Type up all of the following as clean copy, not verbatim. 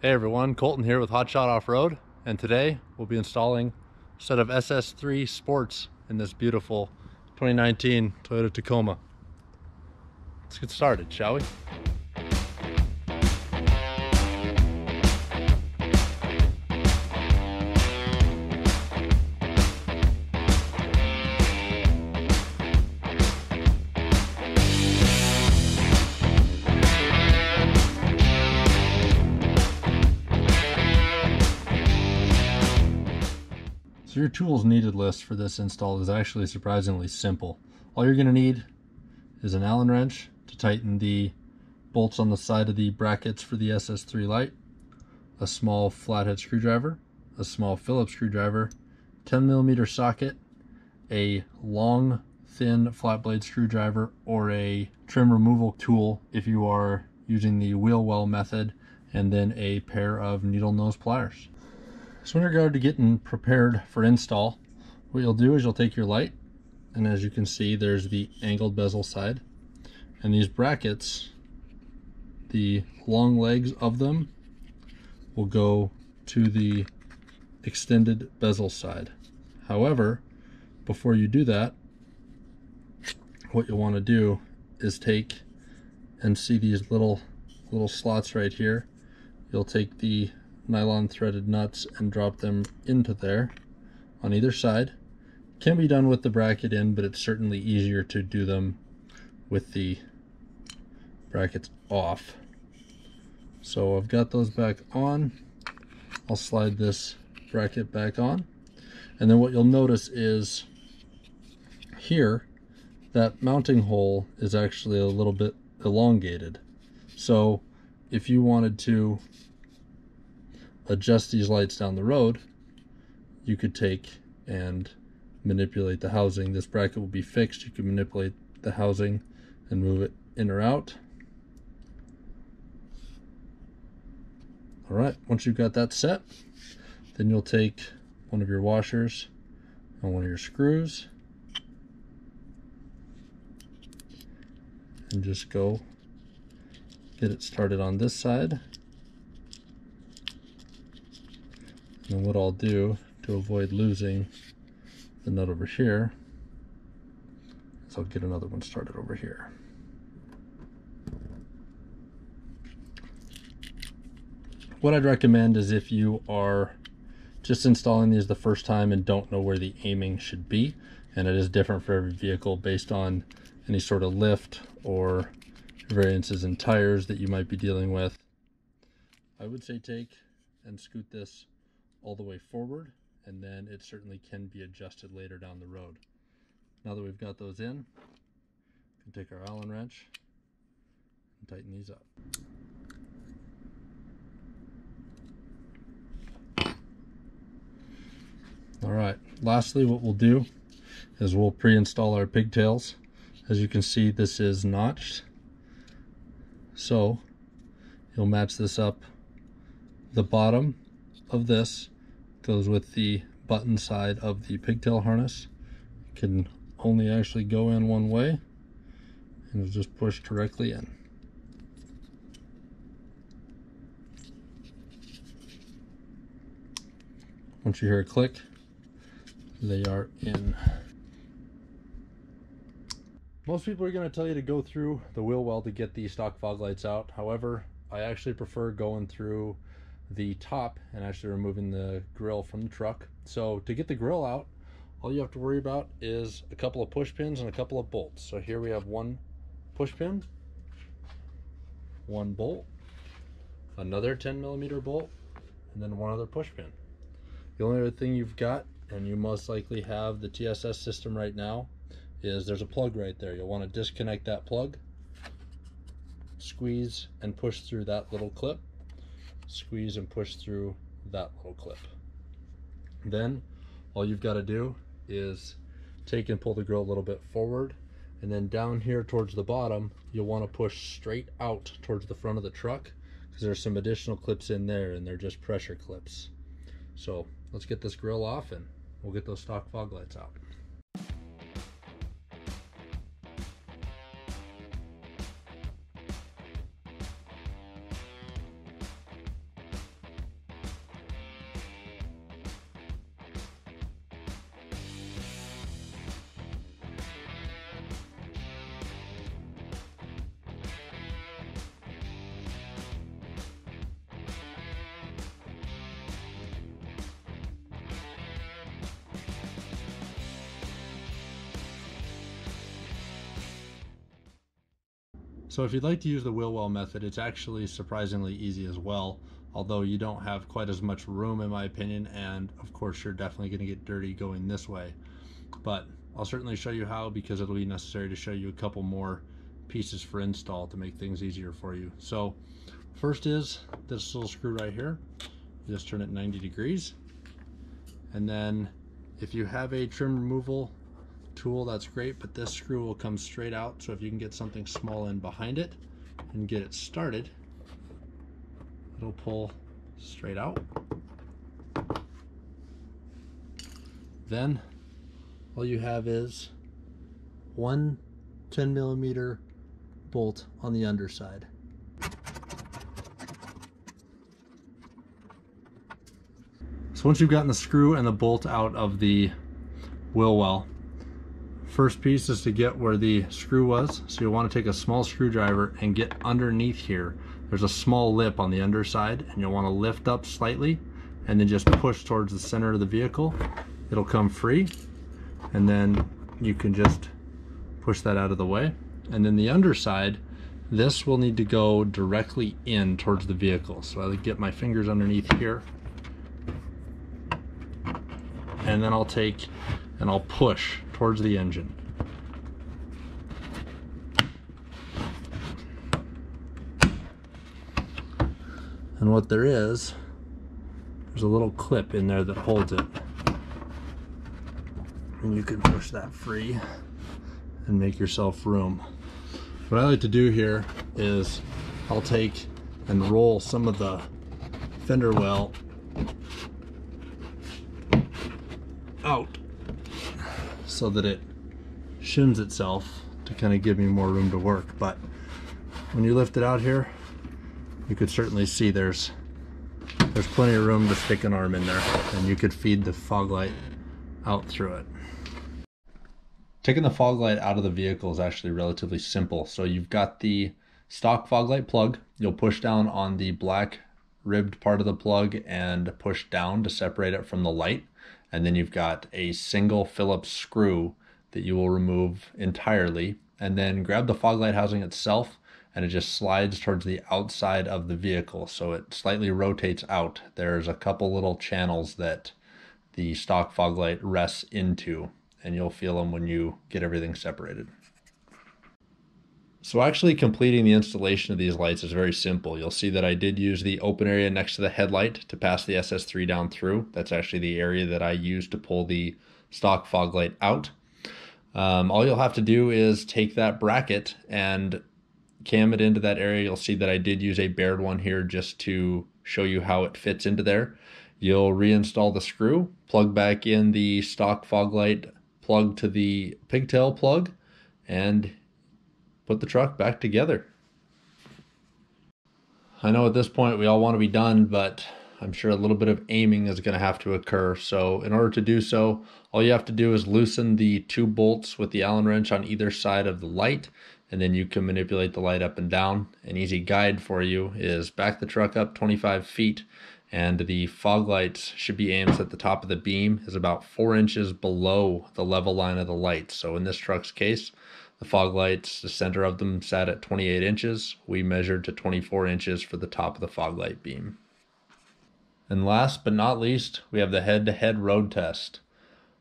Hey everyone, Colton here with Hotshot Off-Road, and today we'll be installing a set of SS3 Sports in this beautiful 2019 Toyota Tacoma. Let's get started, shall we? So your tools needed list for this install is actually surprisingly simple. All you're going to need is an Allen wrench to tighten the bolts on the side of the brackets for the SS3 light, a small flathead screwdriver, a small Phillips screwdriver, 10mm socket, a long thin flat blade screwdriver, or a trim removal tool if you are using the wheel well method, and then a pair of needle nose pliers. So in regard to getting prepared for install, what you'll do is you'll take your light, and as you can see, there's the angled bezel side, and these brackets, the long legs of them will go to the extended bezel side. However, before you do that, what you'll want to do is take and see these little slots right here. You'll take the nylon threaded nuts and drop them into there on either side. Can be done with the bracket in, but it's certainly easier to do them with the brackets off. So I've got those back on. I'll slide this bracket back on. And then what you'll notice is here that mounting hole is actually a little bit elongated. So if you wanted to adjust these lights down the road, you could take and manipulate the housing. This bracket will be fixed. You can manipulate the housing and move it in or out. All right, once you've got that set, then you'll take one of your washers and one of your screws and just go get it started on this side. And what I'll do to avoid losing the nut over here is I'll get another one started over here. What I'd recommend is if you are just installing these the first time and don't know where the aiming should be, and it is different for every vehicle based on any sort of lift or variances in tires that you might be dealing with, I would say take and scoot this all the way forward, and then it certainly can be adjusted later down the road. Now that we've got those in, we can take our Allen wrench and tighten these up. All right, lastly what we'll do is we'll pre-install our pigtails. As you can see, this is notched, so you'll match this up. The bottom of this goes with the button side of the pigtail harness. It can only actually go in one way, and it'll just push directly in. Once you hear a click, they are in. Most people are going to tell you to go through the wheel well to get the stock fog lights out. However, I actually prefer going through the top and actually removing the grill from the truck. So to get the grill out, all you have to worry about is a couple of push pins and a couple of bolts. So here we have one push pin, one bolt, another 10mm bolt, and then one other push pin. The only other thing you've got, and you most likely have the TSS system right now, is there's a plug right there. You'll want to disconnect that plug, squeeze and push through that little clip, squeeze and push through that little clip. Then all you've got to do is take and pull the grill a little bit forward, and then down here towards the bottom you'll want to push straight out towards the front of the truck, because there's some additional clips in there and they're just pressure clips. So let's get this grill off and we'll get those stock fog lights out. So if you'd like to use the wheel well method, it's actually surprisingly easy as well, although you don't have quite as much room in my opinion, and of course you're definitely going to get dirty going this way. But I'll certainly show you how, because it'll be necessary to show you a couple more pieces for install to make things easier for you. So first is this little screw right here. You just turn it 90 degrees. And then if you have a trim removal tool, that's great, but this screw will come straight out. So if you can get something small in behind it and get it started, it'll pull straight out. Then all you have is one 10mm bolt on the underside. So once you've gotten the screw and the bolt out of the wheel well, first piece is to get where the screw was. So you'll want to take a small screwdriver and get underneath here. There's a small lip on the underside, and you'll want to lift up slightly and then just push towards the center of the vehicle. It'll come free, and then you can just push that out of the way. And then the underside, this will need to go directly in towards the vehicle. So I'll get my fingers underneath here, and then I'll take and I'll push towards the engine. And what there is, there's a little clip in there that holds it. And you can push that free and make yourself room. What I like to do here is I'll take and roll some of the fender well out so that it shims itself to kind of give me more room to work. But when you lift it out here, you could certainly see there's plenty of room to stick an arm in there, and you could feed the fog light out through it. Taking the fog light out of the vehicle is actually relatively simple. So you've got the stock fog light plug. You'll push down on the black ribbed part of the plug and push down to separate it from the light. And then you've got a single Phillips screw that you will remove entirely, and then grab the fog light housing itself, and it just slides towards the outside of the vehicle. So it slightly rotates out. There's a couple little channels that the stock fog light rests into, and you'll feel them when you get everything separated. So actually completing the installation of these lights is very simple. You'll see that I did use the open area next to the headlight to pass the SS3 down through. That's actually the area that I used to pull the stock fog light out. All you'll have to do is take that bracket and cam it into that area. You'll see that I did use a bared one here just to show you how it fits into there. You'll reinstall the screw, plug back in the stock fog light plug to the pigtail plug, and put the truck back together. I know at this point we all want to be done, but I'm sure a little bit of aiming is going to have to occur. So in order to do so, all you have to do is loosen the two bolts with the Allen wrench on either side of the light, and then you can manipulate the light up and down. An easy guide for you is back the truck up 25 feet, and the fog lights should be aimed at the top of the beam is about 4 inches below the level line of the light. So in this truck's case, the fog lights, the center of them sat at 28 inches. We measured to 24 inches for the top of the fog light beam. And last but not least, we have the head-to-head road test.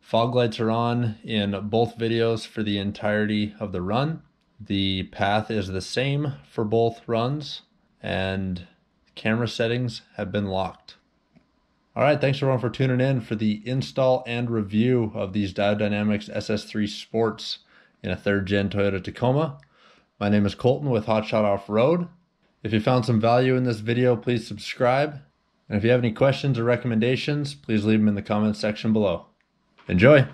Fog lights are on in both videos for the entirety of the run. The path is the same for both runs, and camera settings have been locked. All right, thanks everyone for tuning in for the install and review of these Diode Dynamics SS3 Sports in a 3rd-gen Toyota Tacoma. My name is Colton with Hotshot Off-Road. If you found some value in this video, please subscribe. And if you have any questions or recommendations, please leave them in the comments section below. Enjoy!